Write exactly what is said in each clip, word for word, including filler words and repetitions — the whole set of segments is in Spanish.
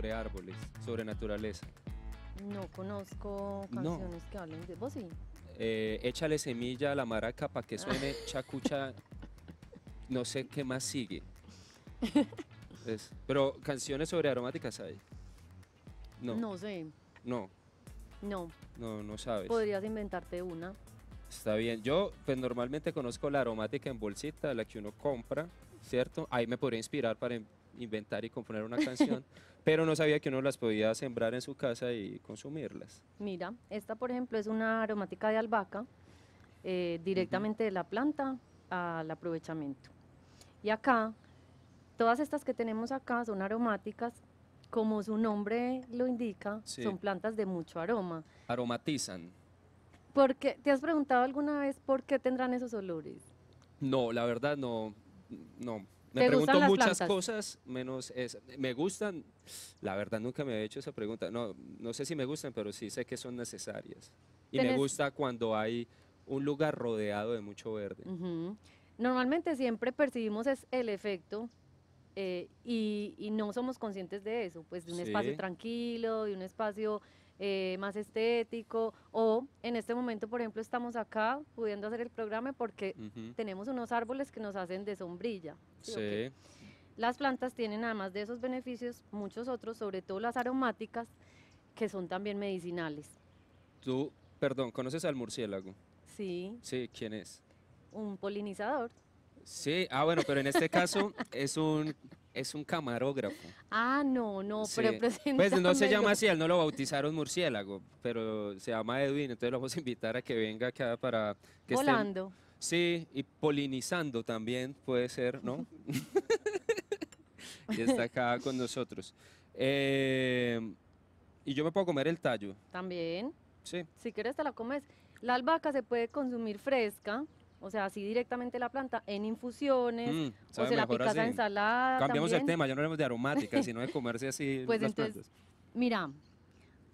sobre árboles, sobre naturaleza. No conozco canciones no. que hablen de... ¿Vos sí? Eh, échale semilla a la maraca para que suene chacucha, no sé qué más sigue. Es, pero canciones sobre aromáticas hay. No. No sé. No. No. No, no sabes. Podrías inventarte una. Está bien. Yo pues normalmente conozco la aromática en bolsita, la que uno compra, ¿cierto? Ahí me podría inspirar para in inventar y componer una canción, pero no sabía que uno las podía sembrar en su casa y consumirlas. Mira, esta por ejemplo es una aromática de albahaca, eh, directamente uh-huh. de la planta al aprovechamiento. Y acá, todas estas que tenemos acá son aromáticas. Como su nombre lo indica, sí. son plantas de mucho aroma. Aromatizan. ¿Por qué? ¿Te has preguntado alguna vez por qué tendrán esos olores? No, la verdad no. no. Me pregunto muchas plantas? cosas, menos esa. Me gustan, la verdad nunca me he hecho esa pregunta. No, no sé si me gustan, pero sí sé que son necesarias. Y ¿Tenés? me gusta cuando hay un lugar rodeado de mucho verde. Uh-huh. Normalmente siempre percibimos es el efecto. Eh, y, y no somos conscientes de eso, pues de un sí. espacio tranquilo, de un espacio eh, más estético, o en este momento, por ejemplo, estamos acá pudiendo hacer el programa porque uh-huh. tenemos unos árboles que nos hacen de sombrilla. ¿sí? Sí. Okay. Las plantas tienen además de esos beneficios muchos otros, sobre todo las aromáticas, que son también medicinales. Tú, perdón, ¿conoces al murciélago? Sí. Sí, ¿quién es? Un polinizador. Sí, ah bueno, pero en este caso es un, es un camarógrafo. Ah, no, no, sí. pero presentámelo. Pues no se llama así, él no lo bautizaron murciélago, pero se llama Edwin, entonces lo vamos a invitar a que venga acá para que Volando. Estén, sí, y polinizando también puede ser, ¿no? Y está acá con nosotros. Eh, y yo me puedo comer el tallo. También. Sí. Si quieres te la comes. La albahaca se puede consumir fresca. O sea, así directamente la planta, en infusiones, mm, o se la picas a ensalada. Cambiamos también. el tema, ya no hablemos de aromática, sino de comerse así pues las entonces, plantas. Mira,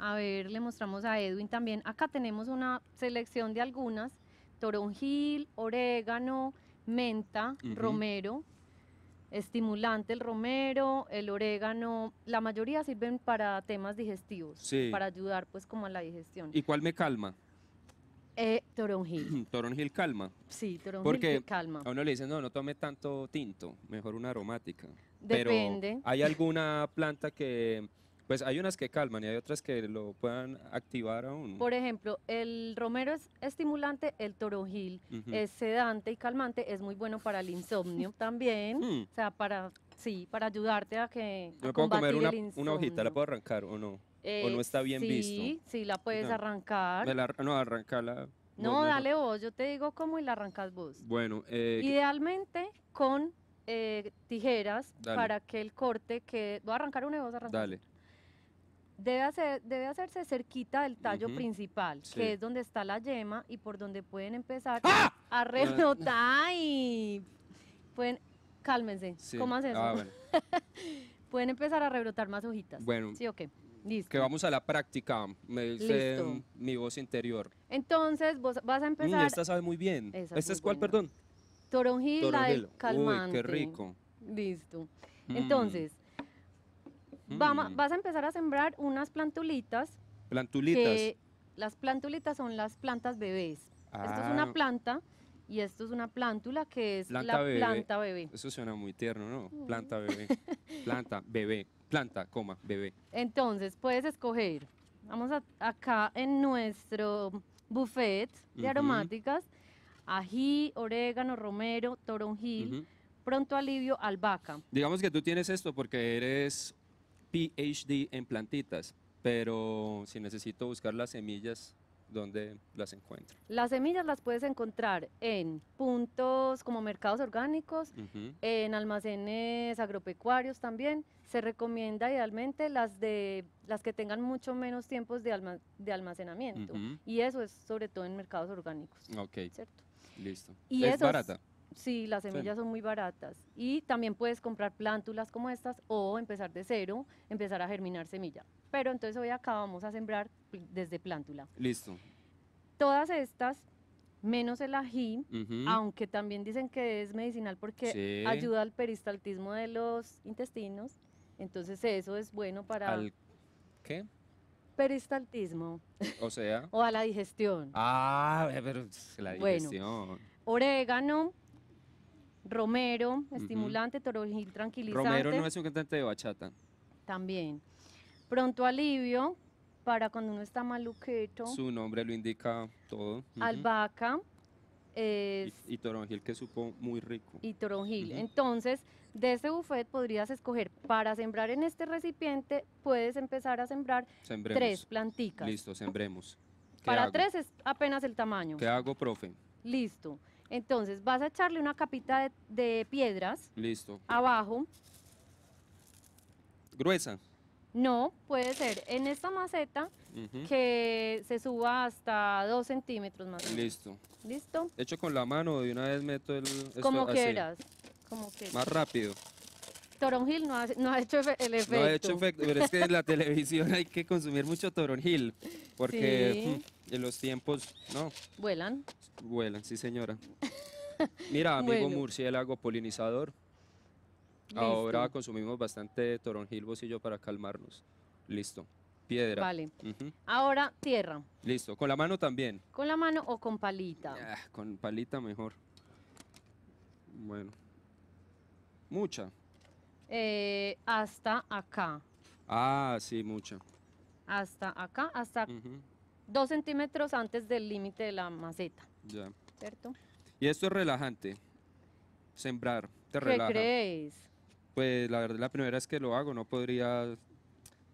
a ver, le mostramos a Edwin también. Acá tenemos una selección de algunas, toronjil, orégano, menta, uh-huh. romero, estimulante el romero, el orégano. La mayoría sirven para temas digestivos, sí. para ayudar pues como a la digestión. ¿Y cuál me calma? Eh, toronjil. Toronjil calma. Sí, toronjil Porque calma. Porque a uno le dicen, no, no tome tanto tinto, mejor una aromática. Depende. Pero hay alguna planta que, pues hay unas que calman y hay otras que lo puedan activar aún. Por ejemplo, el romero es estimulante, el toronjil uh-huh. es sedante y calmante, es muy bueno para el insomnio también, mm. o sea, para, sí, para ayudarte a que a combatir el insomnio. ¿Me puedo comer una, una hojita, la puedo arrancar o no? Eh, ¿O no está bien sí, visto? Sí, sí, la puedes no. arrancar. La, no, arrancarla. No, no, dale vos, yo te digo cómo y la arrancas vos. Bueno. Eh, Idealmente con eh, tijeras dale. para que el corte que voy a arrancar una y vos arrancas. Dale. Debe, hacer, debe hacerse cerquita del tallo uh-huh. principal, sí. que es donde está la yema y por donde pueden empezar ¡Ah! a rebotar. y pueden, cálmense, sí. ¿cómo haces eso? Ah, bueno. Pueden empezar a rebrotar más hojitas. Bueno. ¿Sí o qué? Listo. Que vamos a la práctica, me dice Listo. mi voz interior. Entonces, vos vas a empezar... Mm, esta sabe muy bien. Esa ¿Esta es, es cuál, perdón? Toronjil, Toronjil. La calmante. Uy, qué rico. Listo. Mm. Entonces, mm. Va, vas a empezar a sembrar unas plantulitas. ¿Plantulitas? Que las plantulitas son las plantas bebés. Ah. Esto es una planta y esto es una plántula que es planta la bebé. planta bebé. Eso suena muy tierno, ¿no? Mm. Planta bebé, planta bebé. Planta, coma, bebé. Entonces, puedes escoger. Vamos a, acá en nuestro buffet de uh-huh. aromáticas. Ají, orégano, romero, toronjil, uh-huh. pronto alivio, albahaca. Digamos que tú tienes esto porque eres P H D en plantitas, pero si necesito buscar las semillas, ¿dónde las encuentro? Las semillas las puedes encontrar en puntos como mercados orgánicos, uh-huh. en almacenes agropecuarios también. Se recomienda idealmente las, de, las que tengan mucho menos tiempos de, alma, de almacenamiento. Uh-huh. Y eso es sobre todo en mercados orgánicos. Ok, ¿cierto? Listo. Y ¿Es esos, barata? Sí, las semillas sí. son muy baratas. Y también puedes comprar plántulas como estas o empezar de cero, empezar a germinar semilla. Pero entonces hoy acá vamos a sembrar desde plántula. Listo. Todas estas, menos el ají, uh-huh. aunque también dicen que es medicinal porque sí. ayuda al peristaltismo de los intestinos. Entonces eso es bueno para... ¿Al qué? Peristaltismo. O sea... o a la digestión. Ah, pero la digestión. Bueno, orégano, romero, estimulante, uh-huh. torojil, tranquilizante. Romero no es un cantante de bachata. También. Pronto alivio, para cuando uno está maluqueto. Su nombre lo indica todo. Uh-huh. Albahaca. Es y, y toronjil, que supo muy rico. Y toronjil. Uh-huh. Entonces, de este buffet podrías escoger, para sembrar en este recipiente, puedes empezar a sembrar sembremos. tres planticas. Listo, sembremos. Para hago? tres es apenas el tamaño. ¿Qué hago, profe? Listo. Entonces, vas a echarle una capita de, de piedras. Listo. Abajo. ¿Gruesa? No, puede ser en esta maceta uh-huh. que se suba hasta dos centímetros más. Listo. ¿Listo? Hecho con la mano, de una vez meto el... Esto como quieras, como quieras. Más rápido. Toronjil no ha, no ha hecho el efecto. No ha hecho efecto, pero es que en la televisión hay que consumir mucho toronjil, porque sí. en los tiempos, no. ¿Vuelan? Vuelan, sí señora. Mira, amigo bueno. murciélago polinizador. Listo. Ahora consumimos bastante toronjil, bocillo para calmarnos. Listo. Piedra. Vale. Uh-huh. Ahora tierra. Listo. ¿Con la mano también? Con la mano o con palita. Ah, con palita mejor. Bueno. Mucha. Eh, hasta acá. Ah, sí, mucha. Hasta acá, hasta uh-huh. dos centímetros antes del límite de la maceta. Ya. ¿Cierto? Y esto es relajante. Sembrar. Te relaja. ¿Qué crees? Pues la verdad, la primera vez que lo hago, no podría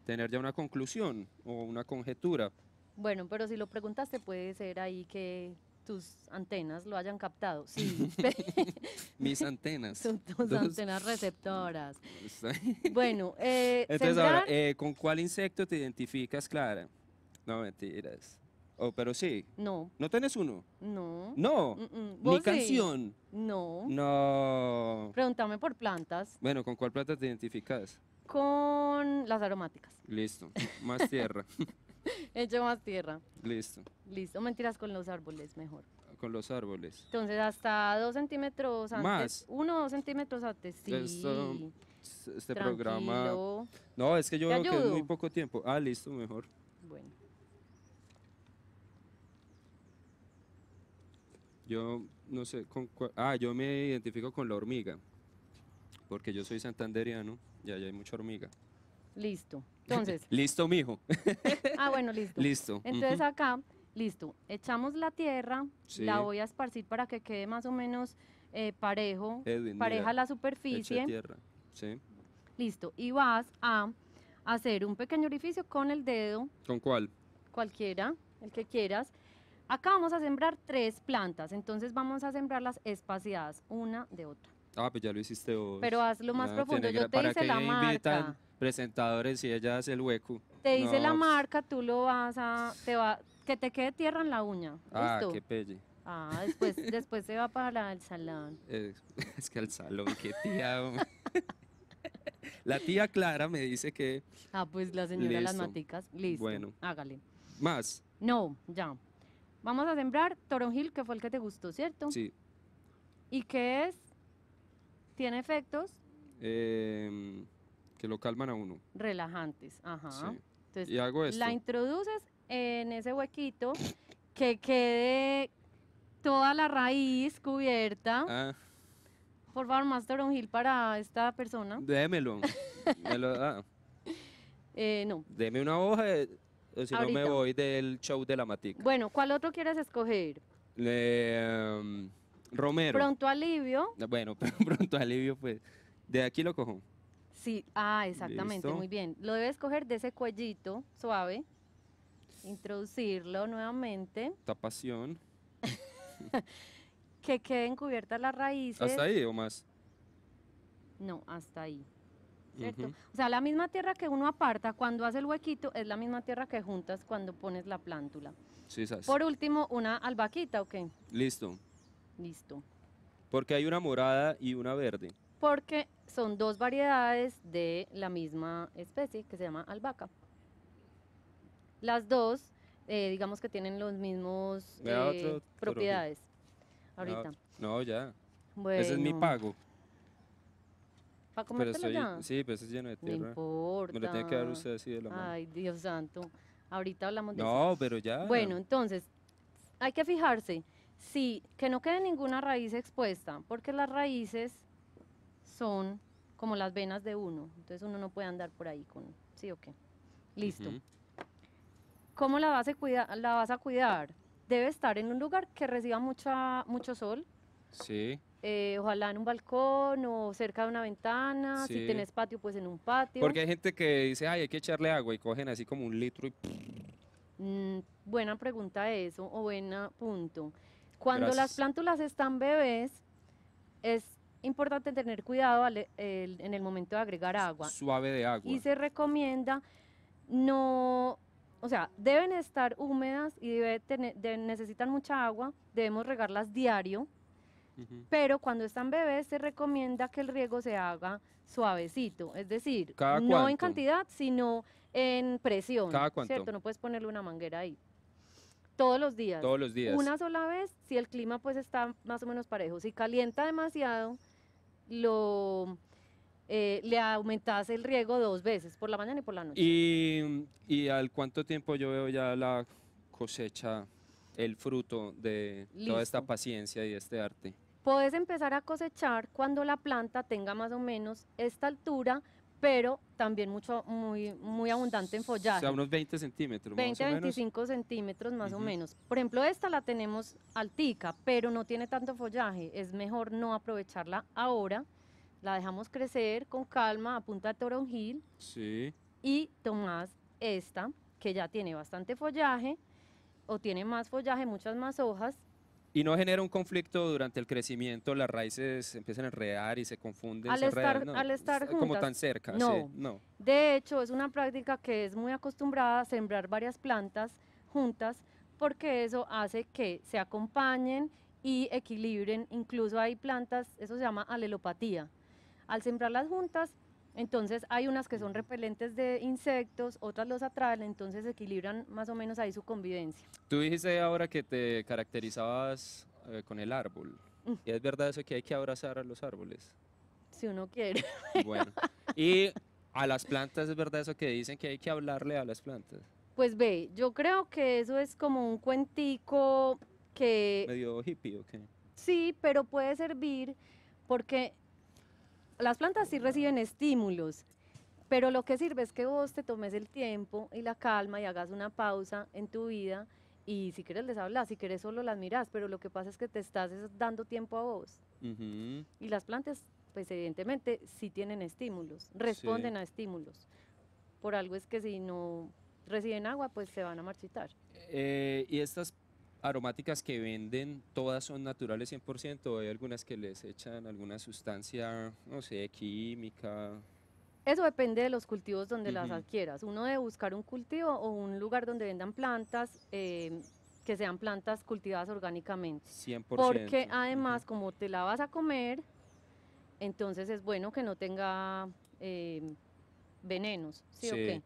tener ya una conclusión o una conjetura. Bueno, pero si lo preguntaste, puede ser ahí que tus antenas lo hayan captado. Sí. Mis antenas. Son tus Entonces, antenas receptoras. Bueno, eh, Entonces sembrar... ahora, eh, ¿con cuál insecto te identificas, Clara? No, mentiras. Oh, pero sí. No. ¿No tenés uno? No. No. Mm-mm. ¿Vos ¿Ni canción? Sí. No. No. Pregúntame por plantas. Bueno, ¿con cuál planta te identificas? Con las aromáticas. Listo. Más tierra. Hecho más tierra. Listo. Listo. Mentiras, con los árboles mejor. Con los árboles. Entonces, hasta dos centímetros antes. ¿Más? Uno o dos centímetros antes, sí. Esto, este Tranquilo. Programa... No, es que yo veo que es muy poco tiempo. Ah, listo, mejor. Bueno. Yo no sé con cuál, ah, yo me identifico con la hormiga, porque yo soy santanderiano y allá hay mucha hormiga. Listo, entonces. Listo, mijo. Ah, bueno, listo. Listo. Entonces uh-huh. acá, listo, echamos la tierra, sí. la voy a esparcir para que quede más o menos eh, parejo, Edwin, pareja mira, la superficie. Echa tierra, sí. Listo, y vas a hacer un pequeño orificio con el dedo. ¿Con cuál? Cualquiera, el que quieras. Acá vamos a sembrar tres plantas, entonces vamos a sembrarlas espaciadas, una de otra. Ah, pues ya lo hiciste vos. Pero hazlo más ah, profundo, yo te hice la marca. Presentadores y ella hace el hueco. Te hice no. la marca, tú lo vas a... Te va, que te quede tierra en la uña. ¿Listo? Ah, qué pelle. Ah, después, después se va para el salón. Es, es que al salón, qué tía. La tía Clara me dice que... Ah, pues la señora Las Maticas, listo, bueno. hágale. ¿Más? No, ya. Vamos a sembrar toronjil, que fue el que te gustó, ¿cierto? Sí. ¿Y qué es? ¿Tiene efectos? Eh, que lo calman a uno. Relajantes, ajá. Sí. Entonces, y hago esto. La introduces en ese huequito, que quede toda la raíz cubierta. Ah. Por favor, más toronjil para esta persona. Démelo. Me lo da. Eh, no. Deme una hoja de... Si Ahorita. No me voy del show de la matica. Bueno, ¿cuál otro quieres escoger? Eh, um, Romero. Pronto alivio. Bueno, pero pronto alivio, pues. De aquí lo cojo. Sí, ah, exactamente, ¿Listo? Muy bien. Lo debes coger de ese cuellito suave. Introducirlo nuevamente. Tapación. Que queden cubiertas las raíces. ¿Hasta ahí o más? No, hasta ahí. ¿Cierto? Uh-huh. O sea, la misma tierra que uno aparta cuando hace el huequito es la misma tierra que juntas cuando pones la plántula. Sí, sabes. Por último, una albaquita, ¿ok? Listo. Listo. Porque hay una morada y una verde. Porque son dos variedades de la misma especie que se llama albahaca. Las dos, eh, digamos que tienen los mismos eh, propiedades. Ahorita. No, no, ya. Bueno. Ese es mi pago. ¿Para comértelo ya? Sí, pero eso es lleno de tierra. No importa. Me lo tiene que dar usted así de la mano. Ay, Dios santo. Ahorita hablamos de eso. No, pero ya. Bueno, entonces, hay que fijarse. Sí, que no quede ninguna raíz expuesta, porque las raíces son como las venas de uno. Entonces uno no puede andar por ahí con... ¿Sí o qué? Listo. Uh-huh. ¿Cómo la vas a cuidar? La vas a cuidar. Debe estar en un lugar que reciba mucha, mucho sol. Sí. Eh, ojalá en un balcón o cerca de una ventana, sí. Si tenés patio, pues en un patio. Porque hay gente que dice, ay, hay que echarle agua y cogen así como un litro y... Mm, buena pregunta eso, o buen punto. Cuando Gracias. Las plántulas están bebés, es importante tener cuidado al, el, en el momento de agregar agua. Suave de agua. Y se recomienda no... O sea, deben estar húmedas y debe tener, de, necesitan mucha agua, debemos regarlas diario, uh-huh. Pero cuando están bebés se recomienda que el riego se haga suavecito, es decir, ¿cada no cuánto? En cantidad, sino en presión, ¿cada cuánto? ¿Cierto? No puedes ponerle una manguera ahí. Todos los días. Todos los días. Una sola vez, si el clima pues está más o menos parejo. Si calienta demasiado, lo... Eh, le aumentas el riego dos veces, por la mañana y por la noche. ¿Y, y al cuánto tiempo yo veo ya la cosecha, el fruto de Listo. Toda esta paciencia y este arte? Podés empezar a cosechar cuando la planta tenga más o menos esta altura, pero también mucho, muy, muy abundante en follaje. O sea, unos veinte centímetros más o menos. veinte a veinticinco centímetros más uh-huh. o menos. Por ejemplo, esta la tenemos altica, pero no tiene tanto follaje. Es mejor no aprovecharla ahora. La dejamos crecer con calma a punta de toronjil sí. Y tomás esta, que ya tiene bastante follaje, o tiene más follaje, muchas más hojas. ¿Y no genera un conflicto durante el crecimiento? Las raíces empiezan a enredar y se confunden. Al se estar, enredan, no, al estar juntas, como tan cerca. No. Sí, no. De hecho, es una práctica que es muy acostumbrada a sembrar varias plantas juntas, porque eso hace que se acompañen y equilibren. Incluso hay plantas, eso se llama alelopatía. Al sembrarlas juntas, entonces hay unas que son repelentes de insectos, otras los atraen, entonces equilibran más o menos ahí su convivencia. Tú dijiste ahora que te caracterizabas eh, con el árbol, mm. ¿Y es verdad eso que hay que abrazar a los árboles? Si uno quiere. Bueno, y a las plantas, ¿es verdad eso que dicen que hay que hablarle a las plantas? Pues ve, yo creo que eso es como un cuentico que... ¿Medio hippie o qué? Sí, pero puede servir porque... Las plantas sí reciben estímulos, pero lo que sirve es que vos te tomes el tiempo y la calma y hagas una pausa en tu vida y si quieres les hablas, si quieres solo las mirás, pero lo que pasa es que te estás dando tiempo a vos. Uh-huh. Y las plantas, pues evidentemente, sí tienen estímulos, responden sí. a estímulos. Por algo es que si no reciben agua, pues se van a marchitar. Eh, y estas aromáticas que venden, ¿todas son naturales cien por ciento o hay algunas que les echan alguna sustancia, no sé, química? Eso depende de los cultivos donde uh-huh. las adquieras. Uno debe buscar un cultivo o un lugar donde vendan plantas, eh, que sean plantas cultivadas orgánicamente. cien por ciento. Porque además, uh-huh. como te la vas a comer, entonces es bueno que no tenga eh, venenos, ¿sí, sí. o qué?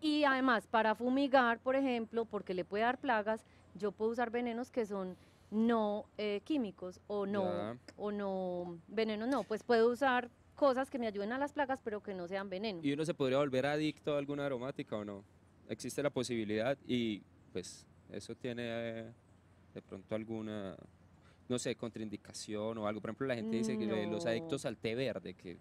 Y además, para fumigar, por ejemplo, porque le puede dar plagas, yo puedo usar venenos que son no eh, químicos o no, yeah. o no, venenos no, pues puedo usar cosas que me ayuden a las plagas pero que no sean veneno. ¿Y uno se podría volver adicto a alguna aromática o no? Existe la posibilidad y pues eso tiene eh, de pronto alguna, no sé, contraindicación o algo. Por ejemplo, la gente dice no. que los adictos al té verde. Que...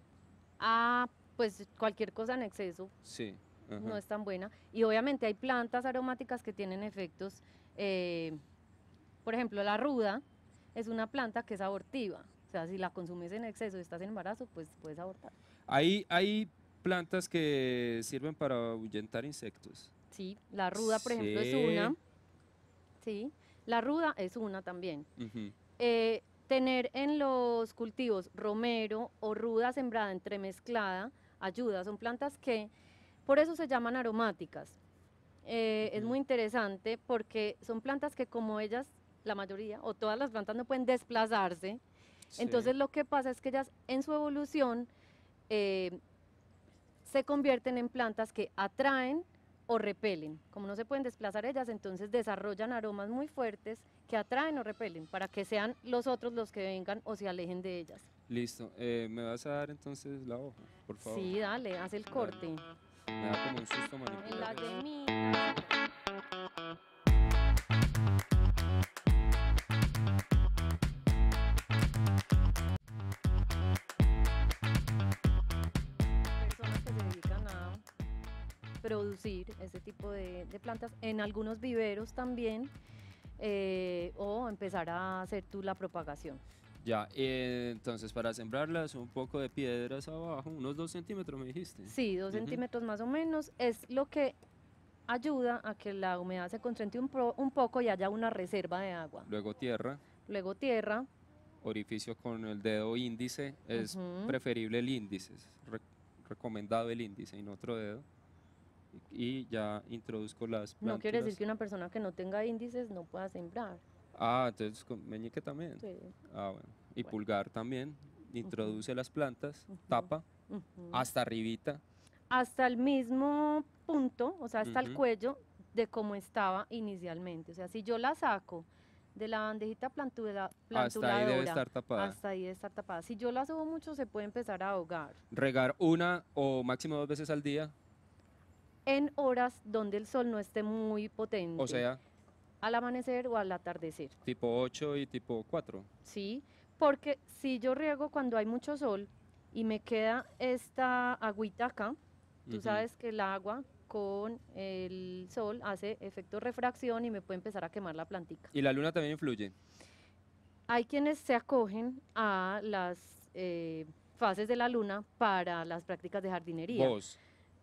Ah, pues cualquier cosa en exceso. Sí. Ajá. No es tan buena. Y obviamente hay plantas aromáticas que tienen efectos... Eh, por ejemplo, la ruda es una planta que es abortiva, o sea, si la consumes en exceso y estás en embarazo, pues puedes abortar. ¿Hay, hay plantas que sirven para ahuyentar insectos? Sí, la ruda, por sí. ejemplo, es una. Sí, la ruda es una también. Uh-huh. eh, tener en los cultivos romero o ruda sembrada entremezclada ayuda, son plantas que, por eso se llaman aromáticas. Eh, uh-huh. Es muy interesante porque son plantas que como ellas, la mayoría o todas las plantas no pueden desplazarse, sí. entonces lo que pasa es que ellas en su evolución eh, se convierten en plantas que atraen o repelen. Como no se pueden desplazar ellas, entonces desarrollan aromas muy fuertes que atraen o repelen para que sean los otros los que vengan o se alejen de ellas. Listo, eh, ¿me vas a dar entonces la hoja, por favor? Sí, dale, haz el corte. Me da como un susto manipular. Personas que se dedican a producir ese tipo de, de plantas en algunos viveros también, eh, o empezar a hacer tú la propagación. Ya, eh, entonces para sembrarlas un poco de piedras abajo, unos dos centímetros me dijiste. Sí, dos uh-huh. centímetros más o menos, es lo que ayuda a que la humedad se concentre un, pro, un poco y haya una reserva de agua. Luego tierra. Luego tierra. Orificio con el dedo índice, es uh-huh. preferible el índice, es re, recomendado el índice y no otro dedo. Y ya introduzco las plántulas. No quiere decir que una persona que no tenga índices no pueda sembrar. Ah, entonces con meñique también. Sí. Ah, bueno. Y bueno. Pulgar también. Introduce uh-huh. las plantas, uh-huh. tapa, uh-huh. hasta arribita. Hasta el mismo punto, o sea, hasta uh-huh. el cuello de como estaba inicialmente. O sea, si yo la saco de la bandejita plantura, planturadora, hasta ahí debe estar tapada. Hasta ahí debe estar tapada. Si yo la subo mucho, se puede empezar a ahogar. Regar una o máximo dos veces al día. En horas donde el sol no esté muy potente. O sea... al amanecer o al atardecer. Tipo ocho y tipo cuatro. Sí, porque si yo riego cuando hay mucho sol y me queda esta agüita acá, tú uh-huh. sabes que el agua con el sol hace efecto refracción y me puede empezar a quemar la plantica. ¿Y la luna también influye? Hay quienes se acogen a las eh, fases de la luna para las prácticas de jardinería. ¿Vos?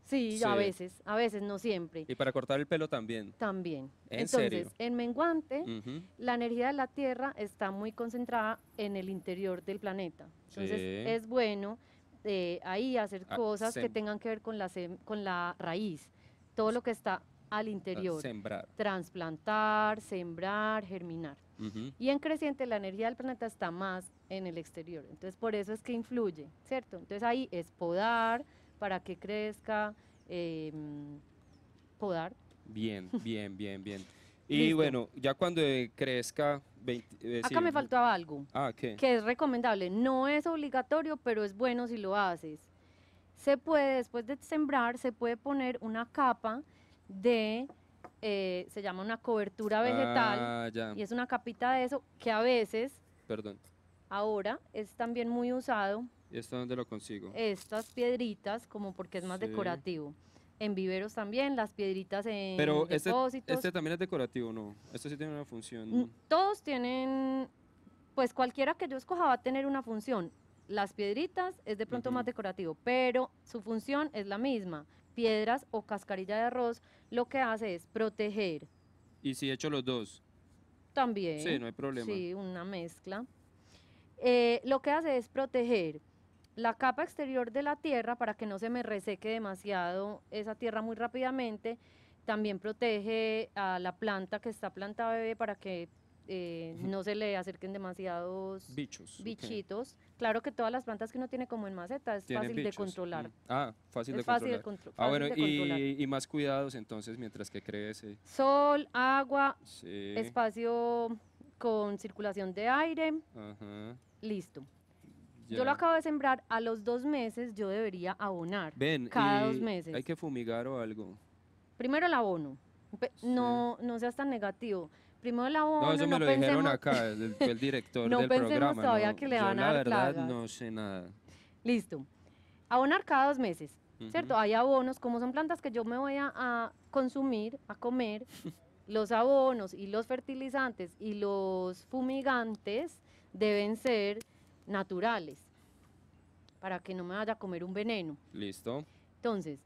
Sí, sí, a veces, a veces, no siempre. ¿Y para cortar el pelo también? También. ¿En Entonces, serio? En menguante, uh-huh. la energía de la Tierra está muy concentrada en el interior del planeta. Entonces, sí. es bueno eh, ahí hacer ah, cosas que tengan que ver con la, con la raíz, todo lo que está al interior. Ah, sembrar. Transplantar, sembrar, germinar. Uh-huh. Y en creciente, la energía del planeta está más en el exterior. Entonces, por eso es que influye, ¿cierto? Entonces, ahí es podar, para que crezca, eh, podar. Bien, bien, bien, bien. Y ¿listo? Bueno, ya cuando crezca... veinte, eh, acá sí, me faltaba algo, ah, ¿qué? Que es recomendable. No es obligatorio, pero es bueno si lo haces. Se puede, después de sembrar, se puede poner una capa de... Eh, se llama una cobertura vegetal. Ah, ya. Y es una capita de eso que a veces... Perdón. Ahora es también muy usado. ¿Y esto dónde lo consigo? Estas piedritas, como porque es más sí. decorativo. En viveros también, las piedritas en Pero depósitos. Este, este también es decorativo, ¿no? Esto sí tiene una función. Todos tienen, pues cualquiera que yo escoja va a tener una función. Las piedritas es de pronto uh-huh. más decorativo, pero su función es la misma. Piedras o cascarilla de arroz lo que hace es proteger. ¿Y si he hecho los dos? También. Sí, no hay problema. Sí, una mezcla. Eh, lo que hace es proteger la capa exterior de la tierra para que no se me reseque demasiado esa tierra muy rápidamente. También protege a la planta que está planta bebé para que eh, no se le acerquen demasiados bichos, bichitos. Okay. Claro que todas las plantas que uno tiene como en maceta es fácil bichos? de controlar. Mm. Ah, fácil es de fácil controlar. De contro ah, fácil bueno, de y, controlar. Y más cuidados entonces mientras que crece. Sol, agua, sí. espacio con circulación de aire. Ajá. Listo. Ya. Yo lo acabo de sembrar, a los dos meses yo debería abonar. Ven, cada dos meses. ¿Hay que fumigar o algo? Primero el abono. No, sí. no seas tan negativo. Primero el abono. No, eso me no lo pensemos... dijeron acá, el, el director no del programa. No pensemos todavía no, que le van a dar la verdad plaga. No sé nada. Listo. Abonar cada dos meses, uh-huh. ¿cierto? Hay abonos, como son plantas que yo me voy a, a consumir, a comer, los abonos y los fertilizantes y los fumigantes deben ser naturales para que no me vaya a comer un veneno. Listo. Entonces,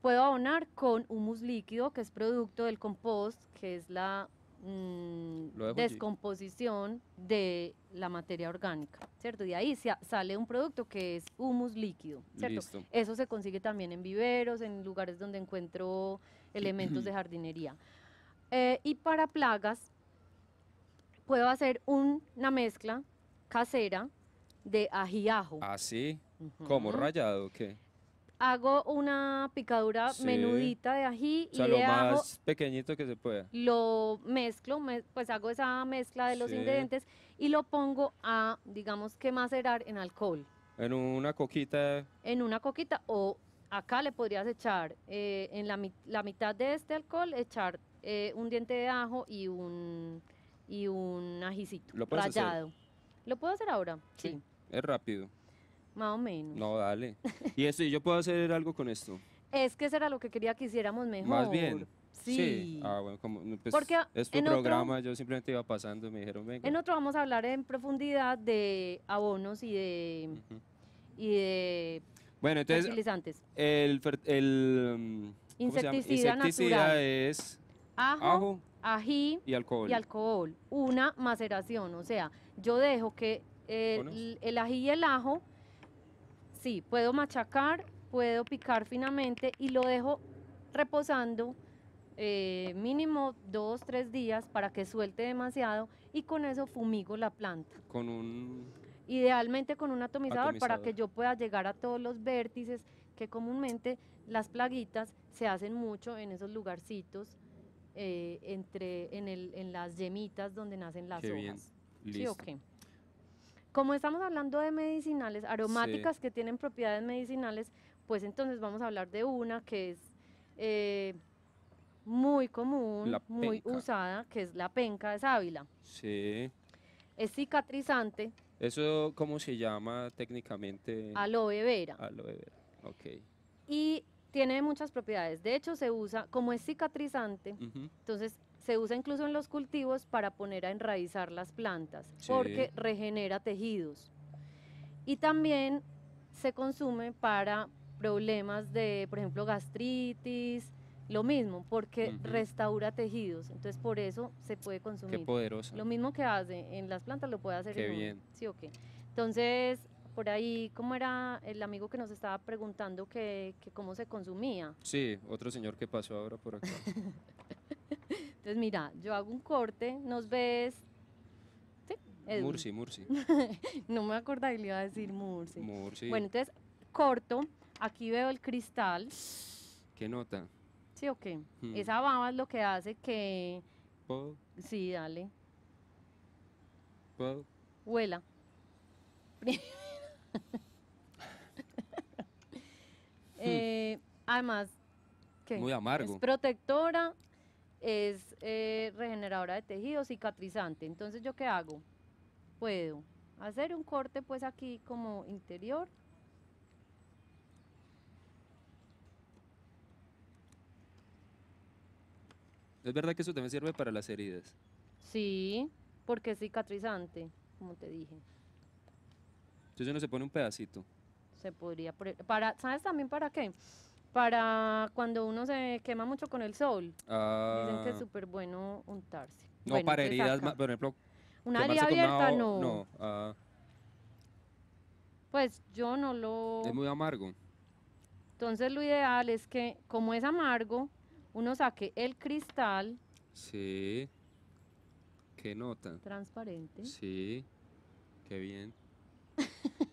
puedo abonar con humus líquido, que es producto del compost, que es la mmm, descomposición allí. de la materia orgánica, ¿cierto? De ahí sale un producto que es humus líquido, ¿cierto? Listo. Eso se consigue también en viveros, en lugares donde encuentro elementos de jardinería. Eh, y para plagas, puedo hacer un, una mezcla casera de ají ajo. ¿Ah, sí? Uh-huh. ¿Cómo? ¿Rallado o qué? Hago una picadura sí. menudita de ají, o sea, y de lo ajo, más pequeñito que se pueda. Lo mezclo, me, pues hago esa mezcla de los sí. ingredientes y lo pongo a, digamos que macerar en alcohol. En una coquita. En una coquita, o acá le podrías echar eh, en la, la mitad de este alcohol, echar eh, un diente de ajo y un, y un ajicito ¿Lo puedes rallado. Hacer? ¿Lo puedo hacer ahora? Sí, sí. Es rápido. Más o menos. No, dale. ¿Y eso, y yo puedo hacer algo con esto? Es que eso era lo que quería que hiciéramos mejor. Más bien. Sí. sí. Ah, bueno, como, pues, porque es tu programa, otro, yo simplemente iba pasando y me dijeron, venga. En otro vamos a hablar en profundidad de abonos y de, uh-huh. y de bueno, entonces, fertilizantes. El, el insecticida, insecticida natural es ajo, ajo, ají y alcohol. y alcohol. Una maceración, o sea, yo dejo que el, el ají y el ajo, sí, puedo machacar, puedo picar finamente y lo dejo reposando. Eh, mínimo dos, tres días para que suelte demasiado y con eso fumigo la planta. Con un... Idealmente con un atomizador, atomizador para que yo pueda llegar a todos los vértices, que comúnmente las plaguitas se hacen mucho en esos lugarcitos, eh, entre, en, el, en las yemitas donde nacen las Qué hojas. Bien. Listo. ¿Sí, okay? Como estamos hablando de medicinales, aromáticas sí. que tienen propiedades medicinales, pues entonces vamos a hablar de una que es... Eh, muy común, muy usada, que es la penca de sábila. Sí. Es cicatrizante. ¿Eso cómo se llama técnicamente? Aloe vera. Aloe vera, ok. Y tiene muchas propiedades. De hecho, se usa, como es cicatrizante, uh-huh. entonces se usa incluso en los cultivos para poner a enraizar las plantas, sí. porque regenera tejidos. Y también se consume para problemas de, por ejemplo, gastritis. Lo mismo, porque uh-huh. restaura tejidos, entonces por eso se puede consumir. Qué poderosa. Lo mismo que hace en las plantas lo puede hacer Qué en uno. Bien. Sí, ok. Entonces, por ahí, ¿cómo era el amigo que nos estaba preguntando que, que cómo se consumía? Sí, otro señor que pasó ahora por acá. Entonces, mira, yo hago un corte, nos ves... ¿Sí? Mursi, Mursi. No me acordaba que le iba a decir Mursi. Mursi. Bueno, entonces, corto, aquí veo el cristal. ¿Qué nota? Sí, ok. Hmm. Esa baba es lo que hace que... ¿Puedo? Sí, dale. ¿Puedo? Huela. eh, además, ¿qué? Muy amargo. Es protectora, es eh, regeneradora de tejidos, cicatrizante. Entonces, ¿yo qué hago? Puedo hacer un corte, pues, aquí como interior. ¿Es verdad que eso también sirve para las heridas? Sí, porque es cicatrizante, como te dije. Entonces uno se pone un pedacito. Se podría poner, para, ¿sabes también para qué? Para cuando uno se quema mucho con el sol. Ah. Dicen que es súper bueno untarse. No, bueno, para heridas, saca. por ejemplo. Una herida abierta, una o, no. no ah. Pues yo no lo... Es muy amargo. Entonces lo ideal es que, como es amargo, uno saque el cristal. Sí. ¿Qué nota? Transparente. Sí. Qué bien.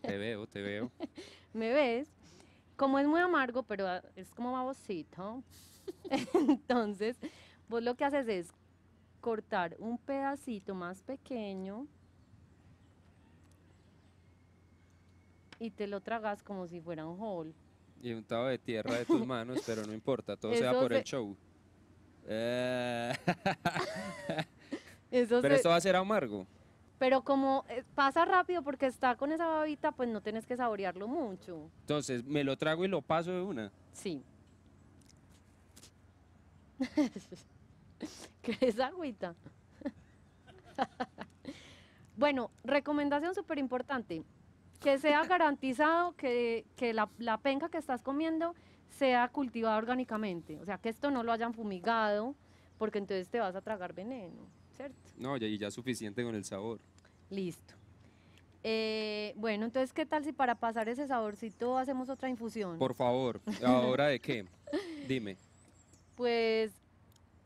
Te veo, te veo. ¿Me ves? Como es muy amargo, pero es como babosito. Entonces, vos lo que haces es cortar un pedacito más pequeño y te lo tragas como si fuera un whole. Y untado de tierra de tus manos, pero no importa, todo sea por se... el show. Eh... Eso pero se... esto va a ser amargo. Pero como pasa rápido porque está con esa babita, pues no tienes que saborearlo mucho. Entonces, ¿me lo trago y lo paso de una? Sí. ¿Qué es agüita? Bueno, recomendación súper importante. Que sea garantizado que, que la, la penca que estás comiendo sea cultivada orgánicamente. O sea, que esto no lo hayan fumigado, porque entonces te vas a tragar veneno, ¿cierto? No, y ya es suficiente con el sabor. Listo. Eh, bueno, entonces, ¿qué tal si para pasar ese saborcito hacemos otra infusión? Por favor, ¿ahora de qué? Dime. Pues,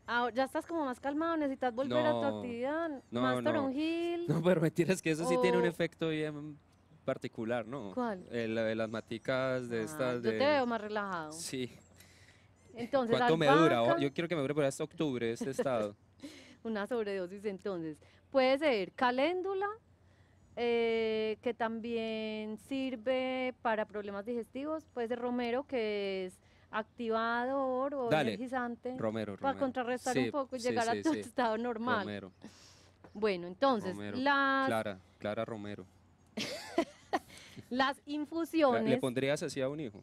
ahora, ya estás como más calmado, necesitas volver no, a tu actividad, no, más toronjil. No, pero mentiras que eso o... sí tiene un efecto bien... particular, ¿no? ¿Cuál? Eh, la de las maticas de ah, estas... Yo de... te veo más relajado. Sí. Entonces, ¿cuánto albahaca? me dura? Yo quiero que me dure por hasta octubre este estado. Una sobredosis entonces. Puede ser caléndula, eh, que también sirve para problemas digestivos, puede ser romero, que es activador o Dale. energizante, romero, para romero. contrarrestar sí, un poco y sí, llegar sí, a tu sí. estado normal. Romero. Bueno, entonces, romero. las... Clara, Clara Romero. Las infusiones... ¿Le pondrías así a un hijo?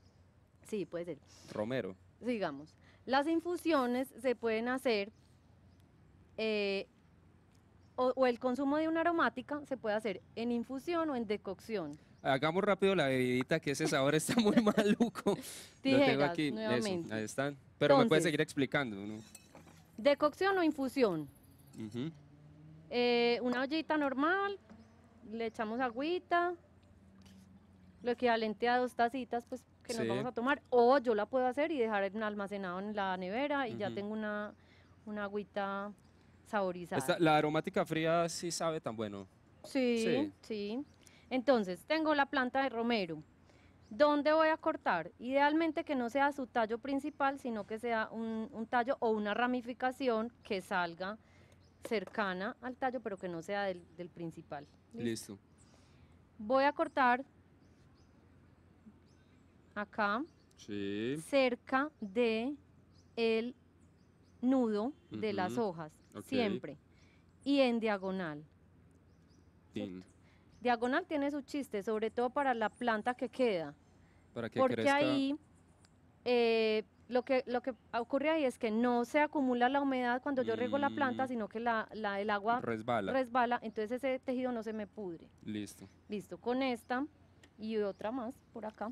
Sí, puede ser. Romero. Digamos, las infusiones se pueden hacer, eh, o, o el consumo de una aromática se puede hacer en infusión o en decocción. Hagamos rápido la bebidita, que ese sabor está muy maluco. Tijeras, lo tengo aquí, eso, ahí están. Pero Entonces, me puedes seguir explicando, ¿no? Decocción o infusión. Uh-huh. eh, una ollita normal, le echamos agüita, lo equivalente a dos tacitas, pues, que sí. nos vamos a tomar, o yo la puedo hacer y dejar en almacenado en la nevera y uh-huh. ya tengo una, una agüita saborizada. Esta, la aromática fría sí sabe tan bueno. Sí, sí, sí. Entonces, tengo la planta de romero. ¿Dónde voy a cortar? Idealmente que no sea su tallo principal, sino que sea un, un tallo o una ramificación que salga cercana al tallo, pero que no sea del, del principal. ¿Listo? Listo. Voy a cortar... acá, sí. cerca de el nudo uh-huh. de las hojas, okay. siempre, y en diagonal. Diagonal tiene su chiste, sobre todo para la planta que queda, para que porque crezca. ahí eh, lo, que, lo que ocurre ahí es que no se acumula la humedad cuando yo mm. riego la planta, sino que la, la, el agua resbala. resbala, entonces ese tejido no se me pudre. Listo. Listo, con esta y otra más por acá.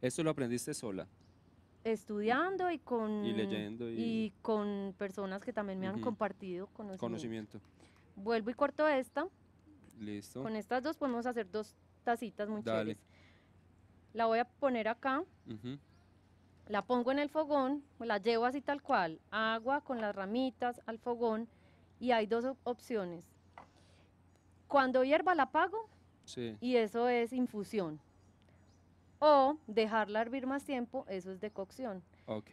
¿Esto lo aprendiste sola? Estudiando y con... Y leyendo y... y con personas que también me han uh-huh. compartido conocimiento. conocimiento. Vuelvo y corto esta. Listo. Con estas dos podemos hacer dos tacitas muy chéveres. La voy a poner acá. Uh-huh. La pongo en el fogón, la llevo así tal cual. Agua con las ramitas al fogón. Y hay dos op- opciones. Cuando hierva la apago. Sí. Y eso es infusión. O dejarla hervir más tiempo, eso es decocción. Ok.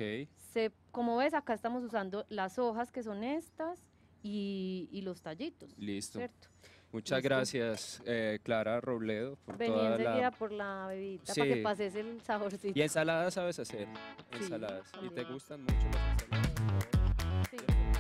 Se, como ves, acá estamos usando las hojas que son estas y, y los tallitos. Listo. ¿Cierto? Muchas Listo. gracias, eh, Clara Robledo. Por Vení toda enseguida la... por la bebidita sí. para que pases el saborcito. Y ensaladas sabes hacer, sí, ensaladas. También. Y te gustan mucho las ensaladas. Sí.